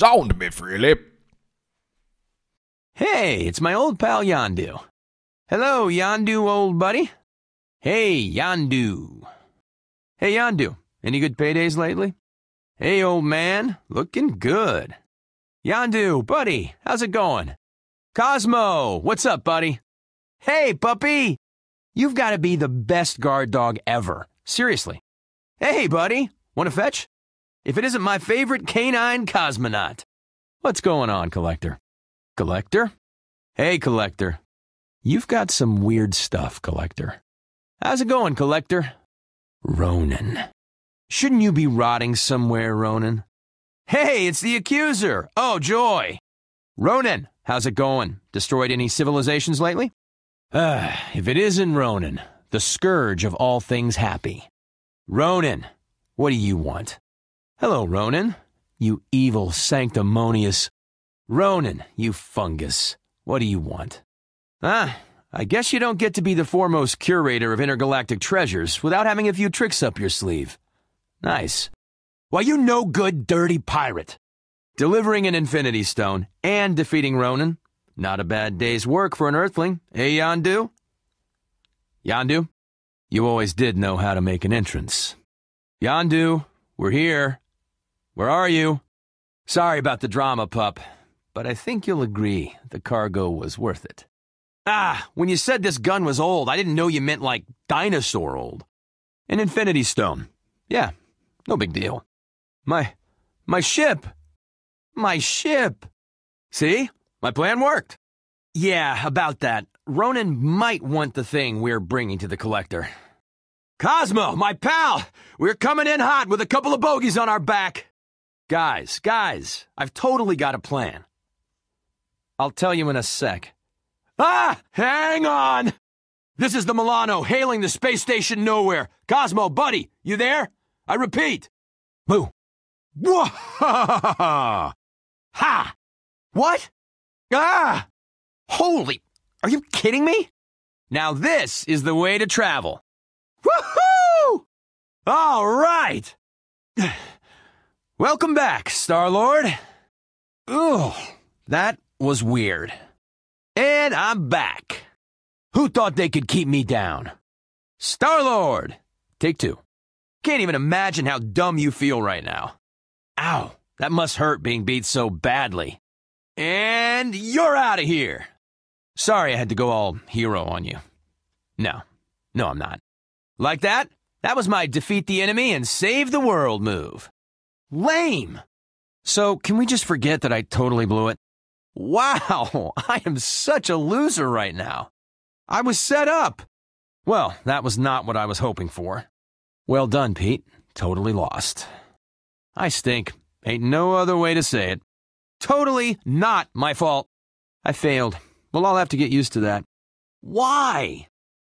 Sound me, Philip. Hey, it's my old pal Yondu. Hello, Yondu, old buddy. Hey, Yondu. Hey, Yondu, any good paydays lately? Hey, old man, looking good. Yondu, buddy, how's it going? Cosmo, what's up, buddy? Hey, puppy! You've got to be the best guard dog ever. Seriously. Hey, buddy, want to fetch? If it isn't my favorite canine cosmonaut. What's going on, Collector? Collector? Hey, Collector. You've got some weird stuff, Collector. How's it going, Collector? Ronan. Shouldn't you be rotting somewhere, Ronan? Hey, it's the Accuser. Oh, joy. Ronan, how's it going? Destroyed any civilizations lately? If it isn't Ronan, the scourge of all things happy. Ronan, what do you want? Hello, Ronan. You evil, sanctimonious. Ronan, you fungus. What do you want? I guess you don't get to be the foremost curator of intergalactic treasures without having a few tricks up your sleeve. Nice. Well, you no good, dirty pirate. Delivering an Infinity Stone and defeating Ronan. Not a bad day's work for an Earthling, eh, Yondu? Yondu, you always did know how to make an entrance. Yondu, we're here. Where are you? Sorry about the drama, pup, but I think you'll agree the cargo was worth it. When you said this gun was old, I didn't know you meant like dinosaur old. An Infinity Stone. Yeah, no big deal. My ship. My ship. See? My plan worked. Yeah, about that. Ronan might want the thing we're bringing to the Collector. Cosmo, my pal! We're coming in hot with a couple of bogeys on our back. Guys, I've totally got a plan. I'll tell you in a sec. Hang on! This is the Milano hailing the space station nowhere. Cosmo, buddy, you there? I repeat. Moo. Whoa! Ha! What? Holy, are you kidding me? Now this is the way to travel. Woohoo! All right! Welcome back, Star-Lord. Ooh, that was weird. And I'm back. Who thought they could keep me down? Star-Lord! Take two. Can't even imagine how dumb you feel right now. Ow, that must hurt being beat so badly. And you're out of here. Sorry I had to go all hero on you. No, I'm not. Like that? That was my defeat the enemy and save the world move. Lame. So can we just forget that I totally blew it? Wow, I am such a loser right now. I was set up. Well, that was not what I was hoping for. Well done, Pete. Totally lost. I stink. Ain't no other way to say it. Totally not my fault. I failed. Well, I'll have to get used to that. Why?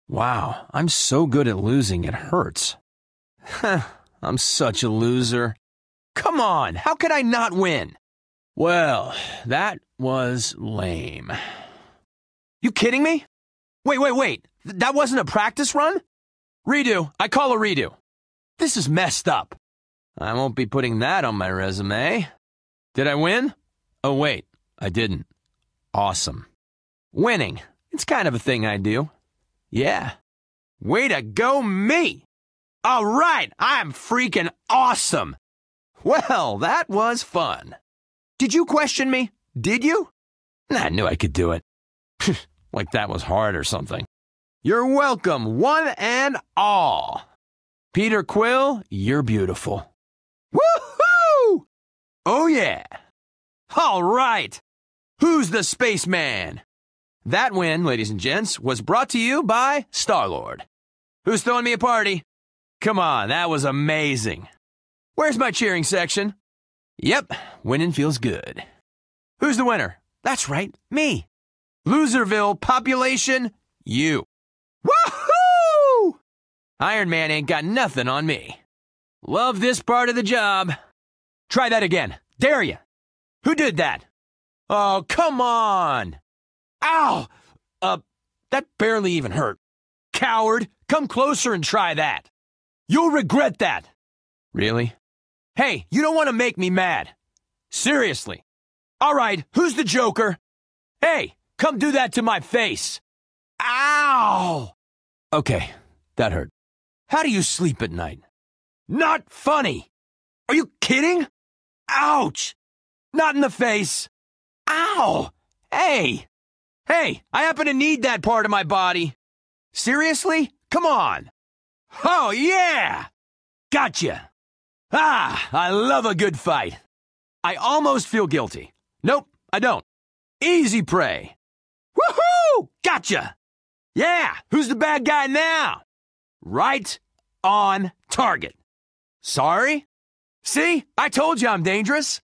Wow, I'm so good at losing, it hurts. I'm such a loser. Come on, how could I not win? Well, that was lame. You kidding me? Wait. That wasn't a practice run? Redo. I call a redo. This is messed up. I won't be putting that on my resume. Did I win? Oh, wait. I didn't. Awesome. Winning. It's kind of a thing I do. Yeah. Way to go, me! All right, I'm freaking awesome! Well, that was fun. Did you question me? Did you? I knew I could do it. Like that was hard or something. You're welcome, one and all. Peter Quill, you're beautiful. Woohoo! Oh yeah. All right. Who's the spaceman? That win, ladies and gents, was brought to you by Star-Lord. Who's throwing me a party? Come on, that was amazing. Where's my cheering section? Yep, winning feels good. Who's the winner? That's right, me. Loserville population, you. Woohoo! Iron Man ain't got nothing on me. Love this part of the job. Try that again. Dare ya. Who did that? Oh, come on. Ow! That barely even hurt. Coward, come closer and try that. You'll regret that. Really? Hey, you don't want to make me mad. Seriously. All right, who's the Joker? Hey, come do that to my face. Ow! Okay, that hurt. How do you sleep at night? Not funny. Are you kidding? Ouch! Not in the face. Ow! Hey! Hey, I happen to need that part of my body. Seriously? Come on. Oh, yeah! Gotcha. Ah, I love a good fight. I almost feel guilty. Nope, I don't. Easy prey. Woohoo! Gotcha! Yeah, who's the bad guy now? Right on target. Sorry? See, I told you I'm dangerous.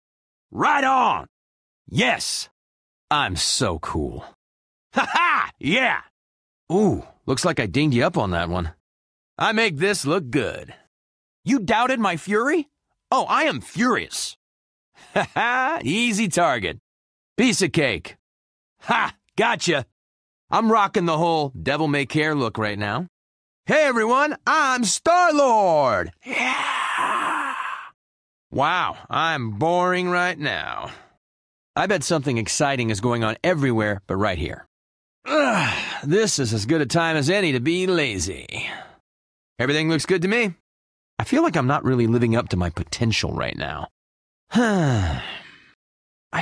Right on. Yes. I'm so cool. Ha-ha! Yeah! Ooh, looks like I dinged you up on that one. I make this look good. You doubted my fury? Oh, I am furious. Ha-ha! Easy target. Piece of cake. Ha! Gotcha! I'm rocking the whole devil-may-care look right now. Hey, everyone! I'm Star-Lord! Yeah! Wow, I'm boring right now. I bet something exciting is going on everywhere but right here. Ugh, this is as good a time as any to be lazy. Everything looks good to me. I feel like I'm not really living up to my potential right now. I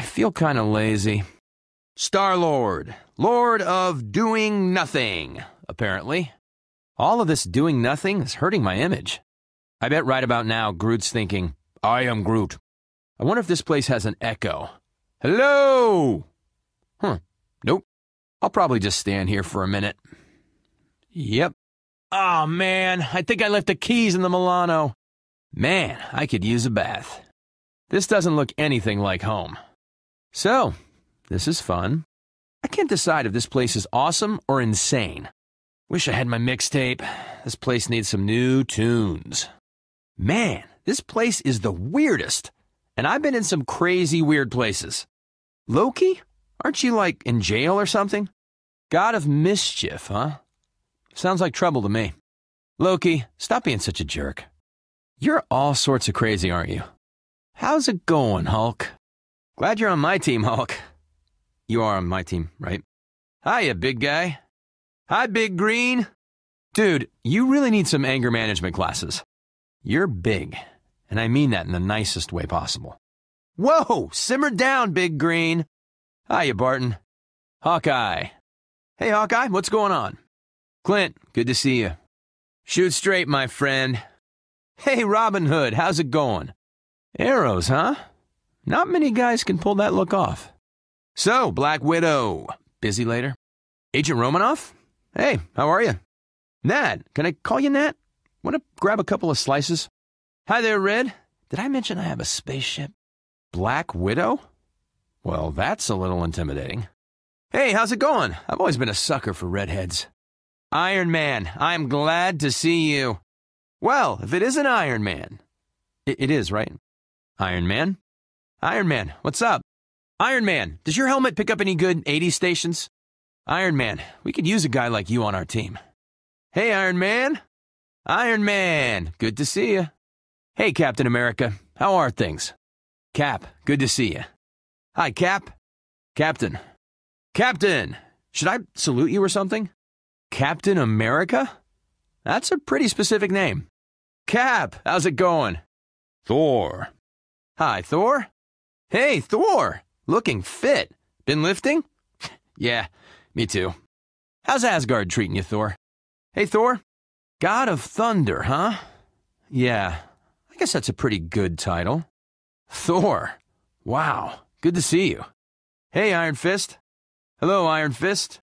feel kind of lazy. Star-Lord, Lord of Doing Nothing, apparently. All of this doing nothing is hurting my image. I bet right about now Groot's thinking, I am Groot. I wonder if this place has an echo. Hello? Nope. I'll probably just stand here for a minute. Yep. Oh, man, I think I left the keys in the Milano. Man, I could use a bath. This doesn't look anything like home. So, this is fun. I can't decide if this place is awesome or insane. Wish I had my mixtape. This place needs some new tunes. Man. This place is the weirdest, and I've been in some crazy weird places. Loki? Aren't you, like, in jail or something? God of mischief, huh? Sounds like trouble to me. Loki, stop being such a jerk. You're all sorts of crazy, aren't you? How's it going, Hulk? Glad you're on my team, Hulk. You are on my team, right? Hiya, big guy. Hi, big green. Dude, you really need some anger management classes. You're big, and I mean that in the nicest way possible. Whoa, simmer down, Big Green. Hiya, Barton. Hawkeye. Hey, Hawkeye, what's going on? Clint, good to see you. Shoot straight, my friend. Hey, Robin Hood, how's it going? Arrows, huh? Not many guys can pull that look off. So, Black Widow. Busy later? Agent Romanoff? Hey, how are you? Nat, can I call you Nat? Want to grab a couple of slices? Hi there, Red. Did I mention I have a spaceship? Black Widow? Well, that's a little intimidating. Hey, how's it going? I've always been a sucker for redheads. Iron Man, I'm glad to see you. Well, if it isn't Iron Man. It is, right? Iron Man? Iron Man, what's up? Iron Man, does your helmet pick up any good 80 stations? Iron Man, we could use a guy like you on our team. Hey, Iron Man. Iron Man, good to see you. Hey, Captain America, how are things? Cap, good to see you. Hi, Cap. Captain. Captain! Should I salute you or something? Captain America? That's a pretty specific name. Cap, how's it going? Thor. Hi, Thor. Hey, Thor! Looking fit. Been lifting? Yeah, me too. How's Asgard treating you, Thor? Hey, Thor. God of Thunder, huh? Yeah, I guess that's a pretty good title. Thor. Wow, good to see you. Hey, Iron Fist. Hello, Iron Fist.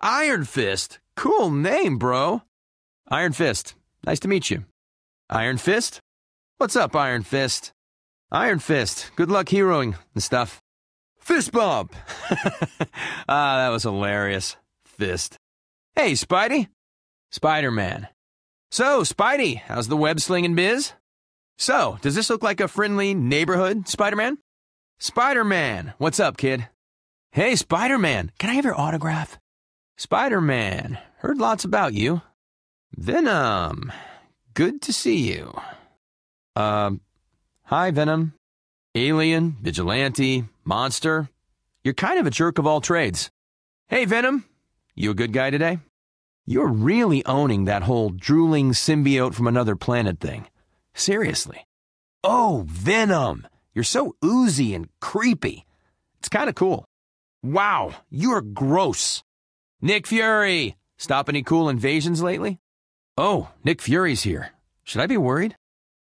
Iron Fist? Cool name, bro. Iron Fist, nice to meet you. Iron Fist? What's up, Iron Fist? Iron Fist, good luck heroing and stuff. Fist bump! That was hilarious. Fist. Hey, Spidey. Spider-Man. So, Spidey, how's the web-slinging biz? So, does this look like a friendly neighborhood, Spider-Man? Spider-Man, what's up, kid? Hey, Spider-Man, can I have your autograph? Spider-Man, heard lots about you. Venom, good to see you. Hi, Venom. Alien, vigilante, monster. You're kind of a jerk of all trades. Hey, Venom, you a good guy today? You're really owning that whole drooling symbiote from another planet thing. Seriously. Oh, Venom, you're so oozy and creepy. It's kind of cool. Wow, you're gross. Nick Fury, stop any cool invasions lately? Oh, Nick Fury's here. Should I be worried?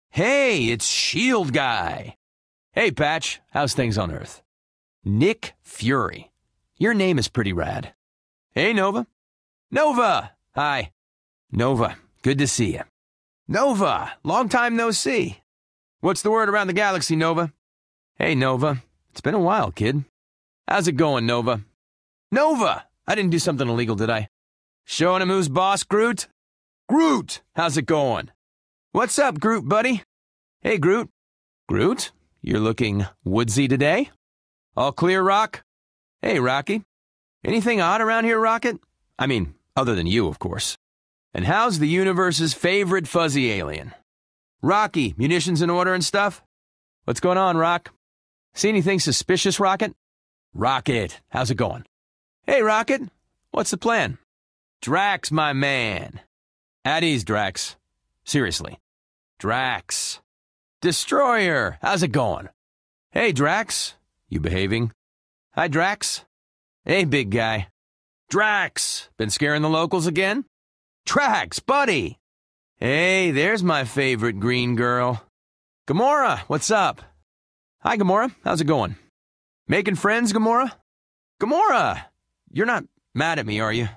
Hey, it's Shield Guy. Hey, Patch, how's things on Earth? Nick Fury. Your name is pretty rad. Hey, Nova. Nova! Hi. Nova, good to see you. Nova, long time no see. What's the word around the galaxy, Nova? Hey, Nova. It's been a while, kid. How's it going, Nova? Nova! I didn't do something illegal, did I? Showing him who's boss, Groot? Groot! How's it going? What's up, Groot, buddy? Hey, Groot. Groot, you're looking woodsy today? All clear, Rock? Hey, Rocky. Anything odd around here, Rocket? I mean, other than you, of course. And how's the universe's favorite fuzzy alien? Rocky, munitions in order and stuff? What's going on, Rock? See anything suspicious, Rocket? Rocket, how's it going? Hey, Rocket, what's the plan? Drax, my man. At ease, Drax. Seriously. Drax. Destroyer, how's it going? Hey, Drax. You behaving? Hi, Drax. Hey, big guy. Drax, been scaring the locals again? Drax, buddy. Hey, there's my favorite green girl. Gamora, what's up? Hi, Gamora, how's it going? Making friends, Gamora? Gamora! You're not mad at me, are you?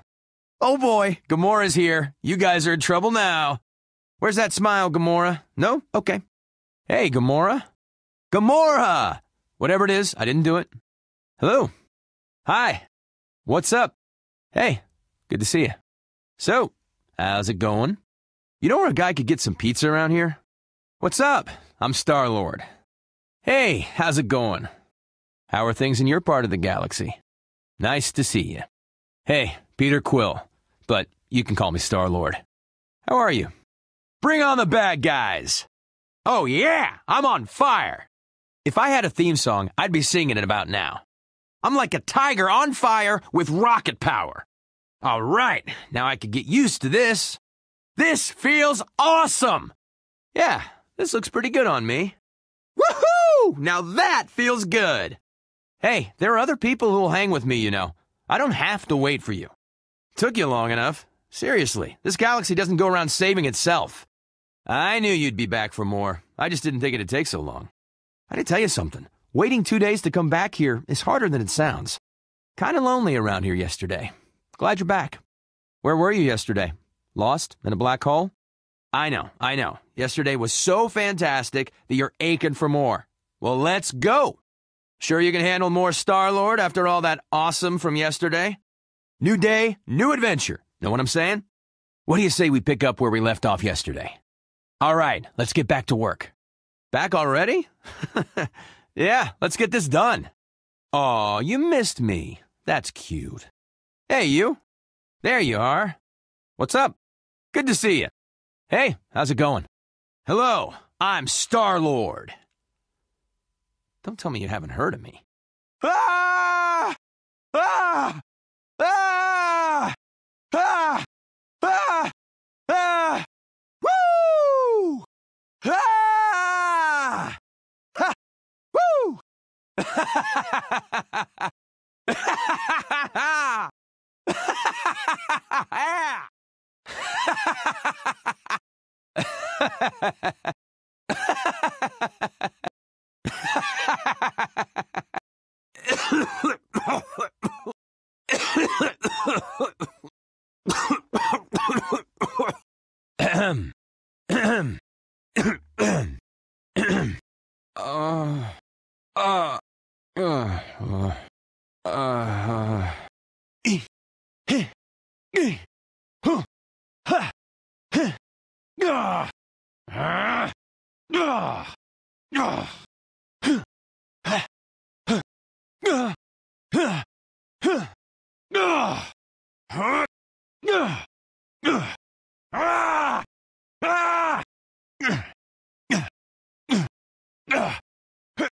Oh boy, Gamora's here. You guys are in trouble now. Where's that smile, Gamora? No? Okay. Hey, Gamora. Gamora! Whatever it is, I didn't do it. Hello. Hi. What's up? Hey, good to see you. So, how's it going? You know where a guy could get some pizza around here? What's up? I'm Star-Lord. Hey, how's it going? How are things in your part of the galaxy? Nice to see you. Hey, Peter Quill, but you can call me Star-Lord. How are you? Bring on the bad guys! Oh yeah, I'm on fire! If I had a theme song, I'd be singing it about now. I'm like a tiger on fire with rocket power. All right, now I could get used to this. This feels awesome! Yeah, this looks pretty good on me. Woohoo! Now that feels good! Hey, there are other people who'll hang with me, you know. I don't have to wait for you. Took you long enough. Seriously, this galaxy doesn't go around saving itself. I knew you'd be back for more. I just didn't think it'd take so long. I didn't tell you something. Waiting 2 days to come back here is harder than it sounds. Kind of lonely around here yesterday. Glad you're back. Where were you yesterday? Lost? In a black hole? I know, I know. Yesterday was so fantastic that you're aching for more. Well, let's go! Sure you can handle more Star-Lord after all that awesome from yesterday? New day, new adventure. Know what I'm saying? What do you say we pick up where we left off yesterday? All right, let's get back to work. Back already? Yeah, let's get this done. Aw, you missed me. That's cute. Hey, you. There you are. What's up? Good to see you. Hey, how's it going? Hello, I'm Star-Lord. Don't tell me you haven't heard of me. Ah! Ah! Ah! Ah! Ah! Ah! Woo! Ah! Ha! Woo!